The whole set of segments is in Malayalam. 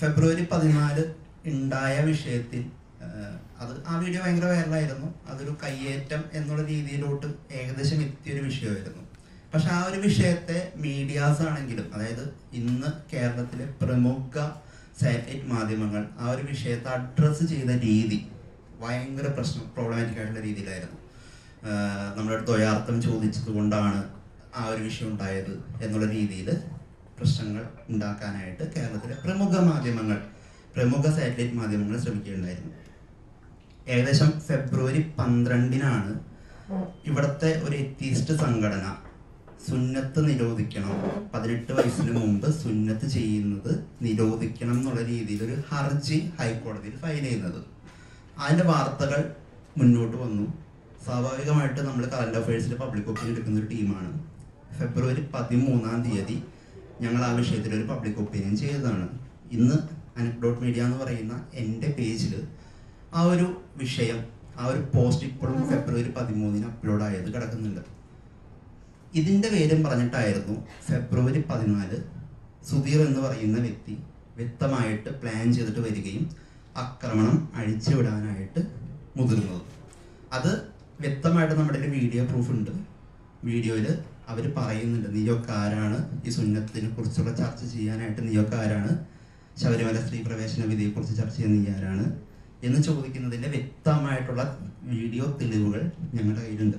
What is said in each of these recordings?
ഫെബ്രുവരി 14 ഉണ്ടായ വിഷയത്തിൽ അത് ആ വീഡിയോ ഭയങ്കര വൈറലായിരുന്നു. അതൊരു കയ്യേറ്റം എന്നുള്ള രീതിയിലോട്ട് ഏകദേശം എത്തിയൊരു വിഷയമായിരുന്നു. പക്ഷെ ആ ഒരു വിഷയത്തെ മീഡിയാസ് ആണെങ്കിലും, അതായത് ഇന്ന് കേരളത്തിലെ പ്രമുഖ സാറ്റലൈറ്റ് മാധ്യമങ്ങൾ ആ ഒരു വിഷയത്തെ അഡ്രസ്സ് ചെയ്ത രീതി ഭയങ്കര പ്രോബ്ലമാറ്റിക് ആയിട്ടുള്ള രീതിയിലായിരുന്നു. നമ്മുടെ ദ്വയാർത്ഥം ചോദിച്ചത് കൊണ്ടാണ് ആ ഒരു വിഷയം ഉണ്ടായത് എന്നുള്ള രീതിയിൽ പ്രശ്നങ്ങൾ ഉണ്ടാക്കാനായിട്ട് കേരളത്തിലെ പ്രമുഖ സാറ്റലൈറ്റ് മാധ്യമങ്ങൾ ശ്രമിക്കുകയുണ്ടായിരുന്നു. ഏകദേശം ഫെബ്രുവരി 12 ഇവിടുത്തെ ഒരു എത്തീസ്റ്റ് സംഘടന സുന്നത്ത് നിരോധിക്കണം, 18 വയസ്സിന് മുമ്പ് സുന്നത്ത് ചെയ്യുന്നത് നിരോധിക്കണം എന്നുള്ള രീതിയിൽ ഒരു ഹർജി ഹൈക്കോടതിയിൽ ഫയൽ ചെയ്യുന്നത്, അതിൻ്റെ വാർത്തകൾ മുന്നോട്ട് വന്നു. സ്വാഭാവികമായിട്ട് നമ്മൾ കറന്റ് അഫയേഴ്സിൽ പബ്ലിക് ഒപ്പീനിയൻ എടുക്കുന്ന ഒരു ടീമാണ്. ഫെബ്രുവരി 13 ഞങ്ങൾ ആ വിഷയത്തിൽ ഒരു പബ്ലിക് ഒപ്പീനിയൻ ചെയ്തതാണ്. ഇന്ന് അനക്ഡോട്ട് മീഡിയ എന്ന് പറയുന്ന എൻ്റെ പേജിൽ ആ ഒരു വിഷയം, ആ ഒരു പോസ്റ്റ് ഇപ്പോഴും ഫെബ്രുവരി 13 അപ്ലോഡായത് കിടക്കുന്നുണ്ട്. ഇതിൻ്റെ പേരും പറഞ്ഞിട്ടായിരുന്നു ഫെബ്രുവരി 14 സുധീർ എന്ന് പറയുന്ന വ്യക്തി വ്യക്തമായിട്ട് പ്ലാൻ ചെയ്തിട്ട് വരികയും ആക്രമണം അഴിച്ചുവിടാനായിട്ട് മുതിർന്നത്. അത് വ്യക്തമായിട്ട് നമ്മുടെ ഒരു വീഡിയോ പ്രൂഫ് ഉണ്ട്. വീഡിയോയിൽ അവർ പറയുന്നുണ്ട്, നീയൊക്കാരാണ് ഈ സുന്നത്തിനെ കുറിച്ചുള്ള ചർച്ച ചെയ്യാനായിട്ട്, നീയൊക്കാരാണ് ശബരിമല സ്ത്രീ പ്രവേശന വിധിയെക്കുറിച്ച് ചർച്ച ചെയ്യുന്ന നീയാരാണ് എന്ന് ചോദിക്കുന്നതിൻ്റെ വ്യക്തമായിട്ടുള്ള വീഡിയോ തെളിവുകൾ ഞങ്ങളുടെ കയ്യിലുണ്ട്.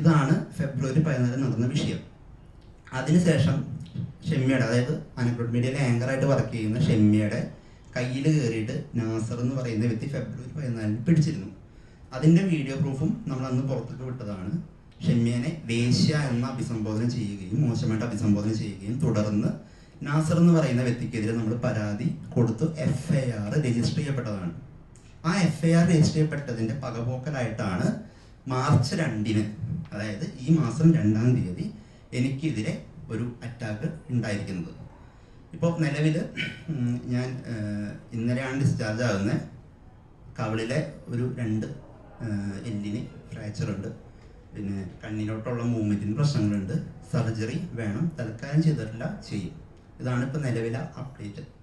ഇതാണ് ഫെബ്രുവരി 14 നടന്ന വിഷയം. അതിനുശേഷം ഷെമ്മിയുടെ, അതായത് അനക്ഡോട്ട് മീഡിയയിലെ ആങ്കറായിട്ട് വർക്ക് ചെയ്യുന്ന ഷെമ്മിയുടെ കയ്യിൽ കയറിയിട്ട് നാസർ എന്ന് പറയുന്ന വ്യക്തി ഫെബ്രുവരി 14 പിടിച്ചിരുന്നു. അതിന്റെ വീഡിയോ പ്രൂഫും നമ്മൾ അന്ന് പുറത്തേക്ക് വിട്ടതാണ്. ഷെമ്മിയനെ വേശ്യ എന്ന അഭിസംബോധന ചെയ്യുകയും മോശമായിട്ട് അഭിസംബോധന ചെയ്യുകയും തുടർന്ന് നാസർ എന്ന് പറയുന്ന വ്യക്തിക്കെതിരെ നമ്മൾ പരാതി കൊടുത്തു. FIR രജിസ്റ്റർ ചെയ്യപ്പെട്ടതാണ്. ആ FIR രജിസ്റ്റർ ചെയ്യപ്പെട്ടതിൻ്റെ പകപോക്കലായിട്ടാണ് മാർച്ച് 2, അതായത് ഈ മാസം 2 എനിക്കെതിരെ ഒരു അറ്റാക്ക് ഉണ്ടായിരിക്കുന്നത്. ഇപ്പോൾ നിലവിൽ ഞാൻ ഇന്നലെയാണ് ഡിസ്ചാർജ് ആകുന്നത്. കവിളിലെ ഒരു 2 എല്ലിന് ഫ്രാക്ചറുണ്ട്, പിന്നെ കണ്ണിലോട്ടുള്ള മൂവ്മെൻറ്റിന് പ്രശ്നങ്ങളുണ്ട്. സർജറി വേണം, തൽക്കാലം ചെയ്തിട്ടില്ല, ചെയ്യും. ഇതാണ് ഇപ്പോൾ നിലവിലെ അപ്ഡേറ്റ്.